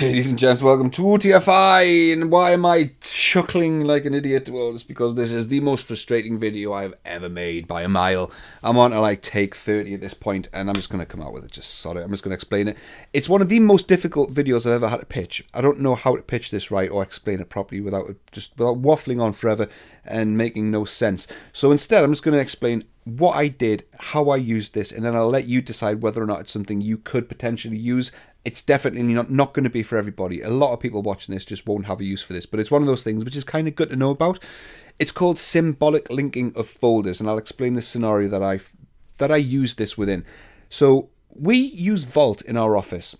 Ladies and gents, welcome to TFI, and why am I chuckling like an idiot? Well, it's because this is the most frustrating video I've ever made by a mile. I'm on to like take 30 at this point, and I'm just going to come out with it, just sod it. I'm just going to explain it. It's one of the most difficult videos I've ever had to pitch. I don't know how to pitch this right or explain it properly without waffling on forever and making no sense. So instead, I'm just going to explain what I did, how I used this, and then I'll let you decide whether or not it's something you could potentially use. It's definitely not going to be for everybody. A lot of people watching this just won't have a use for this, but it's one of those things which is kind of good to know about. It's called symbolic linking of folders, and I'll explain the scenario that I use this within. So we use Vault in our office.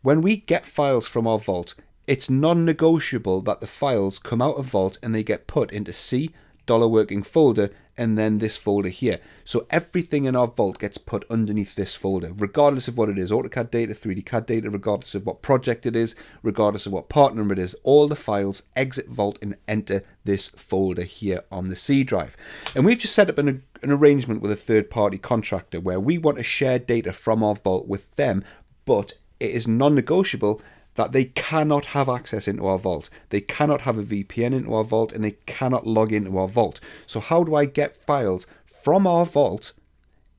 When we get files from our Vault, it's non-negotiable that the files come out of Vault and they get put into C, $working folder, and then this folder here. So everything in our Vault gets put underneath this folder, regardless of what it is, AutoCAD data, 3D CAD data, regardless of what project it is, regardless of what part number it is, all the files exit Vault and enter this folder here on the C drive. And we've just set up an arrangement with a third-party contractor where we want to share data from our Vault with them, but it is non-negotiable that they cannot have access into our Vault. They cannot have a VPN into our Vault, and they cannot log into our Vault. So how do I get files from our Vault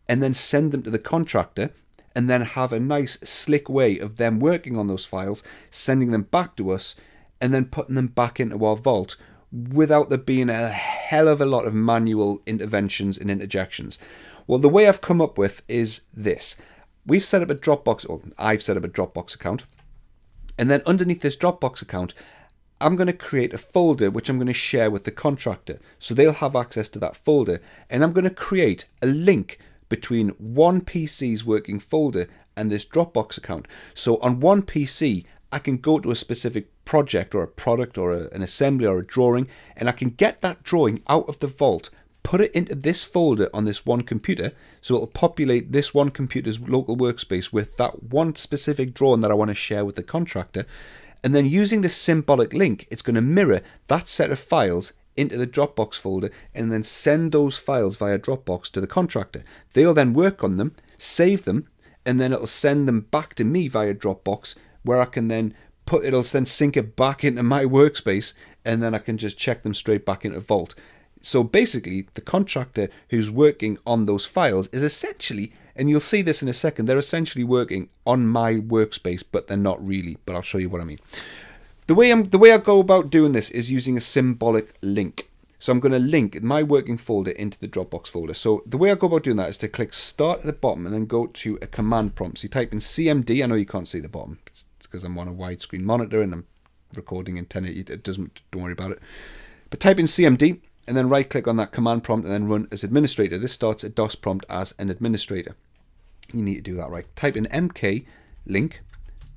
and then send them to the contractor, and then have a nice slick way of them working on those files, sending them back to us, and then putting them back into our Vault without there being a hell of a lot of manual interventions and interjections? Well, the way I've come up with is this. We've set up a Dropbox, or I've set up a Dropbox account. And then underneath this Dropbox account, I'm going to create a folder which I'm going to share with the contractor, so they'll have access to that folder. And I'm going to create a link between one PC's working folder and this Dropbox account. So on one PC, I can go to a specific project or a product or an assembly or a drawing, and I can get that drawing out of the Vault, put it into this folder on this one computer, so it'll populate this one computer's local workspace with that one specific drawing that I want to share with the contractor. And then using this symbolic link, it's going to mirror that set of files into the Dropbox folder and then send those files via Dropbox to the contractor. They'll then work on them, save them, and then it'll send them back to me via Dropbox, where I can then it'll then sync it back into my workspace, and then I can just check them straight back into Vault. So basically, the contractor who's working on those files is essentially, and you'll see this in a second, they're essentially working on my workspace, but they're not really, but I'll show you what I mean. The way I go about doing this is using a symbolic link. So I'm going to link my working folder into the Dropbox folder. So the way I go about doing that is to click start at the bottom and then go to a command prompt. So you type in CMD. I know you can't see the bottom, it's because I'm on a widescreen monitor and I'm recording in 1080. It doesn't, don't worry about it. But type in CMD, and then right click on that command prompt and then run as administrator. This starts a DOS prompt as an administrator. You need to do that right. Type in mklink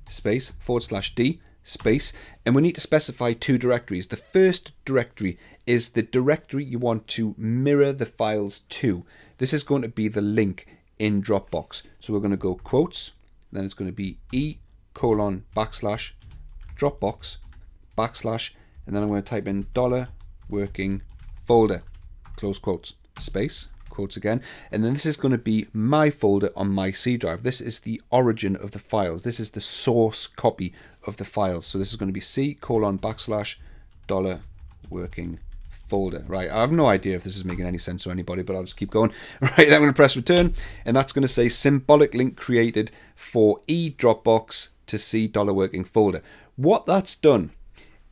space /d space, and we need to specify two directories. The first directory is the directory you want to mirror the files to. This is going to be the link in Dropbox. So we're going to go quotes, then it's going to be e:\backslash Dropbox \, and then I'm going to type in $working folder, close quotes, space, quotes again, and then this is going to be my folder on my C drive. This is the origin of the files. This is the source copy of the files. So this is going to be C:\$working folder. Right, I have no idea if this is making any sense to anybody, but I'll just keep going. Right, then I'm going to press return, and that's going to say symbolic link created for E Dropbox to C $working folder. What that's done,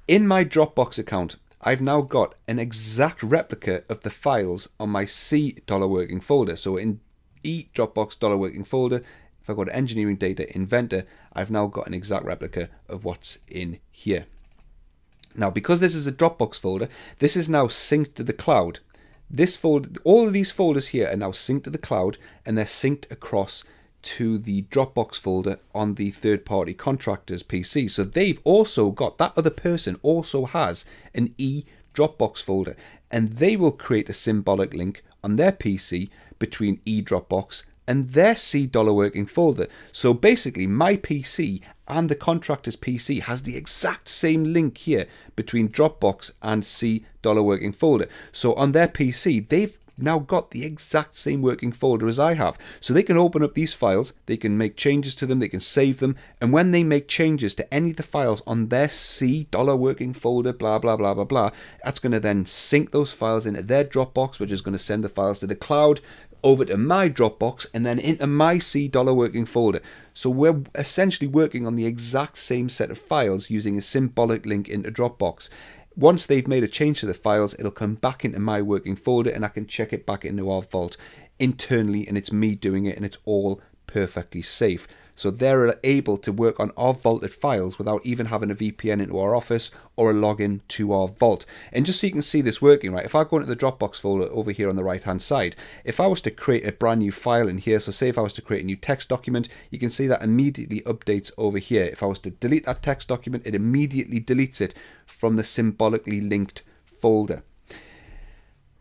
in my Dropbox account, I've now got an exact replica of the files on my C $working folder. So in E Dropbox $working folder, if I go to engineering data, Inventor, I've now got an exact replica of what's in here. Now, because this is a Dropbox folder, this is now synced to the cloud. This folder, all of these folders here are now synced to the cloud, and they're synced across to the Dropbox folder on the third-party contractor's PC. So they've also got, that other person also has an E Dropbox folder, and they will create a symbolic link on their PC between E Dropbox and their C $working folder. So basically my PC and the contractor's PC has the exact same link here between Dropbox and C $working folder. So on their PC, they've now got the exact same working folder as I have. So they can open up these files, they can make changes to them, they can save them, and when they make changes to any of the files on their C $ working folder, blah, blah, blah, blah, blah, that's going to then sync those files into their Dropbox, which is going to send the files to the cloud, over to my Dropbox, and then into my C $ working folder. So we're essentially working on the exact same set of files using a symbolic link into Dropbox. Once they've made a change to the files, it'll come back into my working folder and I can check it back into our Vault internally, and it's me doing it, and it's all perfectly safe. So they're able to work on our vaulted files without even having a VPN into our office or a login to our Vault. And just so you can see this working, right, if I go into the Dropbox folder over here on the right hand side, if I was to create a brand new file in here, so say if I was to create a new text document, you can see that immediately updates over here. If I was to delete that text document, it immediately deletes it from the symbolically linked folder.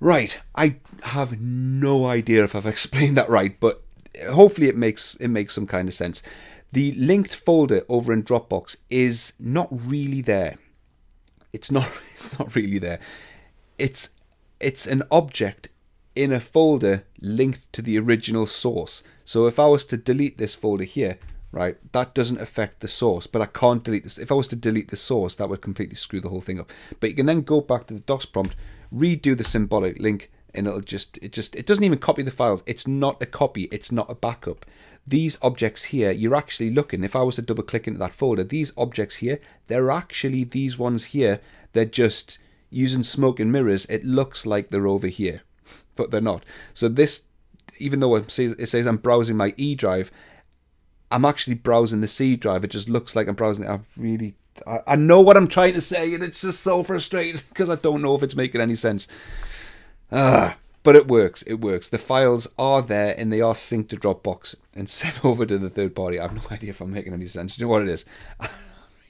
Right, I have no idea if I've explained that right, but hopefully it makes some kind of sense. The linked folder over in Dropbox is not really there. It's not really there. It's an object in a folder linked to the original source. So if I was to delete this folder here, right, that doesn't affect the source, but I can't delete this. If I was to delete the source, that would completely screw the whole thing up. But you can then go back to the DOS prompt, redo the symbolic link, and it doesn't even copy the files. It's not a copy, it's not a backup. These objects here, you're actually looking, if I was to double click into that folder, these objects here, they're actually these ones here. They're just using smoke and mirrors. It looks like they're over here, but they're not. So this, even though it says I'm browsing my E drive, I'm actually browsing the C drive. It just looks like I'm browsing it. I know what I'm trying to say, and it's just so frustrating because I don't know if it's making any sense. But it works, it works. The files are there and they are synced to Dropbox and sent over to the third party. I have no idea if I'm making any sense. Do you know what it is? I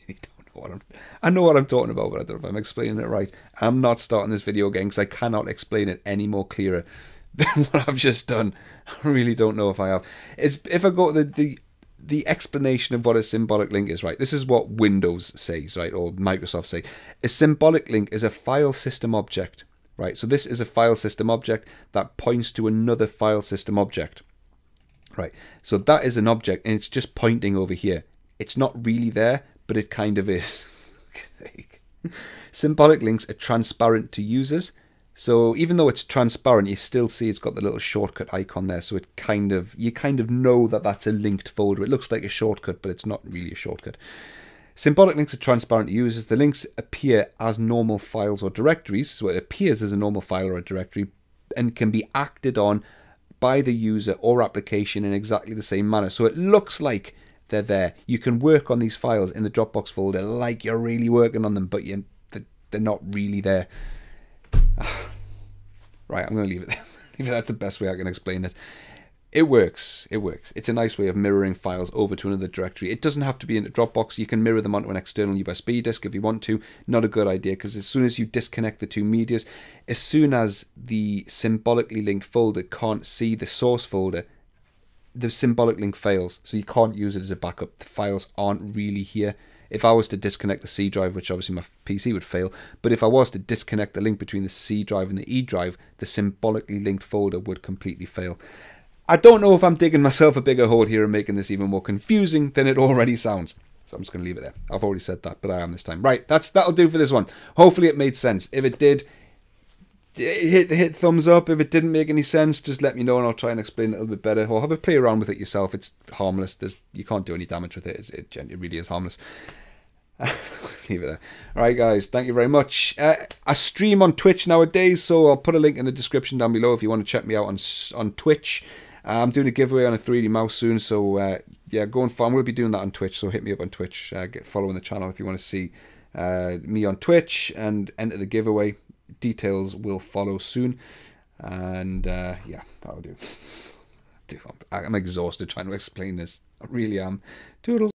really don't know what I know what I'm talking about, but I don't know if I'm explaining it right. I'm not starting this video again because I cannot explain it any more clearer than what I've just done. I really don't know if I have. If I go to the explanation of what a symbolic link is, right? This is what Windows says, right? Or Microsoft say. A symbolic link is a file system object. Right, so this is a file system object that points to another file system object. Right, so that is an object and it's just pointing over here. It's not really there, but it kind of is. Symbolic links are transparent to users. So even though it's transparent, you still see it's got the little shortcut icon there. So it kind of, you kind of know that that's a linked folder. It looks like a shortcut, but it's not really a shortcut. Symbolic links are transparent to users. The links appear as normal files or directories, so it appears as a normal file or a directory and can be acted on by the user or application in exactly the same manner. So it looks like they're there. You can work on these files in the Dropbox folder like you're really working on them, but they're not really there. Right, I'm going to leave it there. That's the best way I can explain it. It works, it works. It's a nice way of mirroring files over to another directory. It doesn't have to be in Dropbox. You can mirror them onto an external USB disk if you want to. Not a good idea, because as soon as you disconnect the two medias, as soon as the symbolically linked folder can't see the source folder, the symbolic link fails, so you can't use it as a backup. The files aren't really here. If I was to disconnect the C drive, which obviously my PC would fail, but if I was to disconnect the link between the C drive and the E drive, the symbolically linked folder would completely fail. I don't know if I'm digging myself a bigger hole here and making this even more confusing than it already sounds. So I'm just going to leave it there. I've already said that, but I am this time. Right, that'll do for this one. Hopefully it made sense. If it did, hit thumbs up. If it didn't make any sense, just let me know and I'll try and explain it a little bit better. Or have a play around with it yourself. It's harmless. You can't do any damage with it. It really is harmless. Leave it there. All right, guys, thank you very much. I stream on Twitch nowadays, so I'll put a link in the description down below if you want to check me out on Twitch. I'm doing a giveaway on a 3D mouse soon, so yeah, going for. I'm going to be doing that on Twitch, so hit me up on Twitch. Get following the channel if you want to see me on Twitch and enter the giveaway. Details will follow soon, and yeah, that'll do. Dude, I'm exhausted trying to explain this. I really am. Toodles.